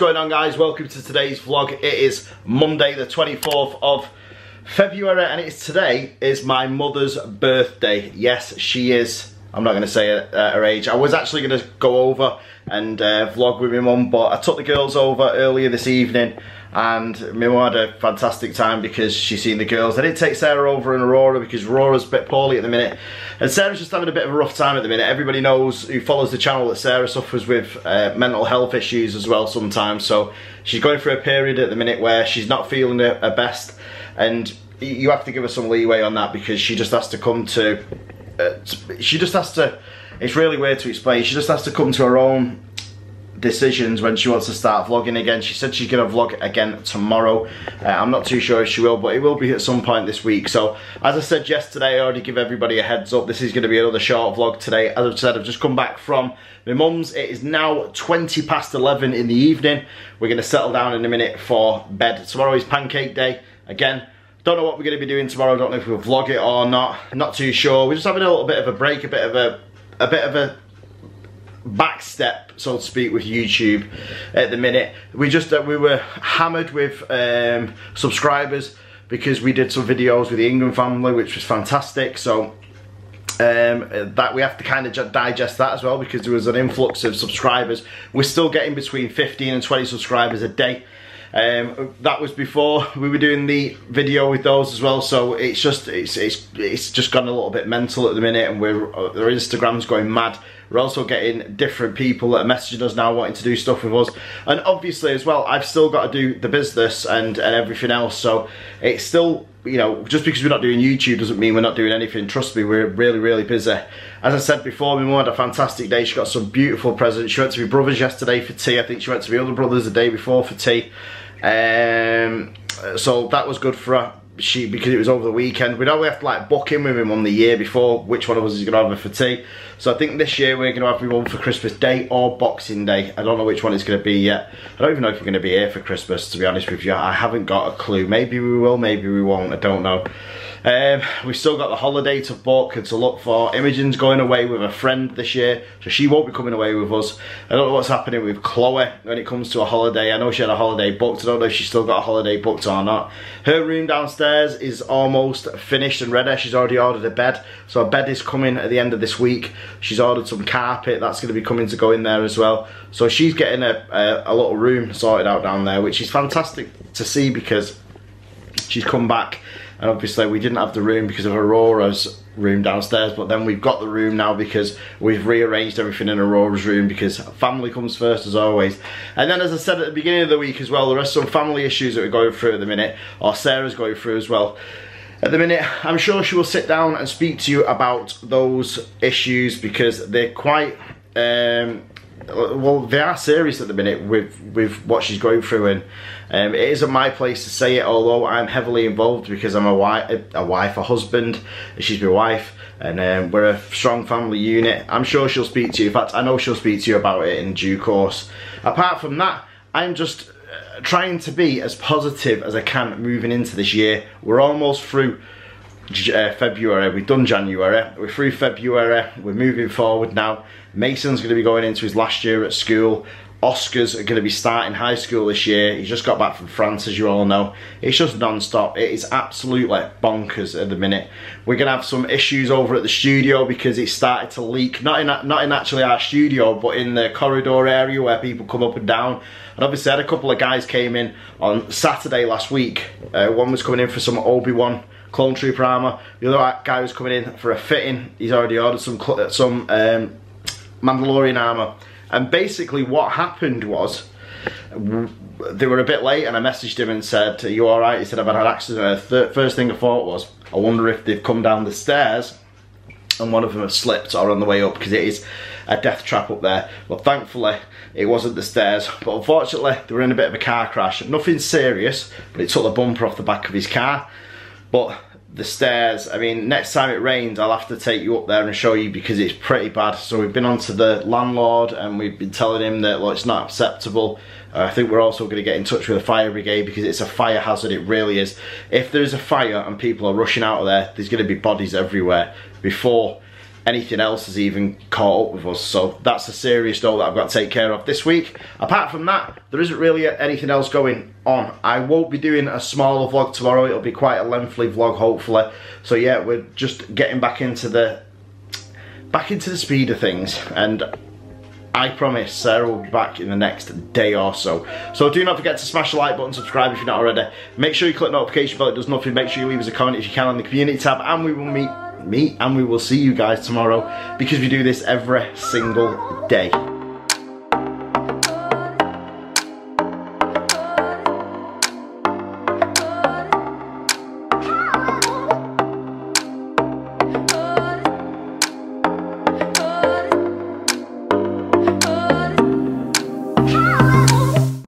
going on, guys? Welcome to today's vlog. It is Monday the 24th of February and today is my mother's birthday. Yes, she is. I'm not going to say her age. I was actually going to go over and vlog with my mum, but I took the girls over earlier this evening and my mum had a fantastic time because she's seen the girls. I didn't take Sarah over and Aurora because Aurora's a bit poorly at the minute and Sarah's just having a bit of a rough time at the minute. Everybody knows who follows the channel that Sarah suffers with mental health issues as well sometimes, so she's going through a period at the minute where she's not feeling her best, and you have to give her some leeway on that because she just has to come to it's really weird to explain, she just has to come to her own decisions when she wants to start vlogging again. She said she's going to vlog again tomorrow. I'm not too sure if she will, but it will be at some point this week. So as I said yesterday, I already give everybody a heads up, this is going to be another short vlog today. As I've said, I've just come back from my mum's. It is now 20 past 11 in the evening. We're going to settle down in a minute for bed. Tomorrow is pancake day again. Don't know what we're going to be doing tomorrow. I don't know if we'll vlog it or not. I'm not too sure. We're just having a little bit of a break, a bit of a back step, so to speak, with YouTube at the minute. We were hammered with subscribers because we did some videos with the England family, which was fantastic. So that we have to kind of digest that as well because there was an influx of subscribers. We're still getting between 15 and 20 subscribers a day. That was before we were doing the video with those as well, so it's just gone a little bit mental at the minute, and their Instagram's going mad. We're also getting different people that are messaging us now wanting to do stuff with us, and obviously as well I've still got to do the business and everything else, so it's still, you know, just because we're not doing YouTube doesn't mean we're not doing anything. Trust me, we're really busy. As I said before, my mum had a fantastic day. She got some beautiful presents. She went to my brother's yesterday for tea. I think she went to my other brother's the day before for tea. So that was good for her. Because it was over the weekend, we'd always have to like book in with him on the year before which one of us is going to have her for tea. So I think this year we're going to have one for Christmas Day or Boxing Day. I don't know which one it's going to be yet. I don't even know if we're going to be here for Christmas, to be honest with you. I haven't got a clue. Maybe we will, maybe we won't, I don't know. We've still got the holiday to book and to look for. Imogen's going away with a friend this year, so she won't be coming away with us. I don't know what's happening with Chloe when it comes to a holiday. I know she had a holiday booked. I don't know if she's still got a holiday booked or not. Her room downstairs is almost finished and ready. She's already ordered a bed, so a bed is coming at the end of this week. She's ordered some carpet that's going to be coming to go in there as well. So she's getting a little room sorted out down there, which is fantastic to see because she's come back. And obviously we didn't have the room because of Aurora's room downstairs, but then we've got the room now because we've rearranged everything in Aurora's room because family comes first as always. And then as I said at the beginning of the week as well, there are some family issues that we're going through at the minute, or Sarah's going through as well. At the minute, I'm sure she will sit down and speak to you about those issues because they're quite, well, they are serious at the minute with what she's going through, and it isn't my place to say it, although I'm heavily involved because I'm a husband, she's my wife, and we're a strong family unit. I'm sure she'll speak to you. In fact, I know she'll speak to you about it in due course. Apart from that, I'm just trying to be as positive as I can moving into this year. We're almost through February. We've done January, we're through February, we're moving forward now. Mason's going to be going into his last year at school. Oscar's going to be starting high school this year. He's just got back from France, as you all know. It's just non-stop. It is absolutely bonkers at the minute. We're going to have some issues over at the studio because it started to leak. Not in actually our studio, but in the corridor area where people come up and down. And obviously I had a couple of guys came in on Saturday last week. One was coming in for some Obi-Wan Clone Trooper armour. The other guy was coming in for a fitting. He's already ordered some Mandalorian armour. And basically what happened was, they were a bit late and I messaged him and said, "Are you alright?" He said, "I've had an accident." First thing I thought was, I wonder if they've come down the stairs and one of them have slipped or on the way up, because it is a death trap up there. Well, thankfully it wasn't the stairs, but unfortunately they were in a bit of a car crash. Nothing serious, but it took the bumper off the back of his car. But the stairs, I mean, next time it rains I'll have to take you up there and show you because it's pretty bad. So we've been on to the landlord and we've been telling him that, look, it's not acceptable. I think we're also going to get in touch with the fire brigade because it's a fire hazard, it really is. If there's a fire and people are rushing out of there, there's going to be bodies everywhere before anything else has even caught up with us. So that's a serious dough that I've got to take care of this week. Apart from that, there isn't really anything else going on. I won't be doing a smaller vlog tomorrow. It'll be quite a lengthy vlog, hopefully. So yeah, we're just getting back into the speed of things, and I promise Sarah will be back in the next day or so. So do not forget to smash the like button, subscribe if you're not already. Make sure you click the notification bell, it does nothing. Make sure you leave us a comment if you can on the community tab, and we will meet and we will see you guys tomorrow, because we do this every single day.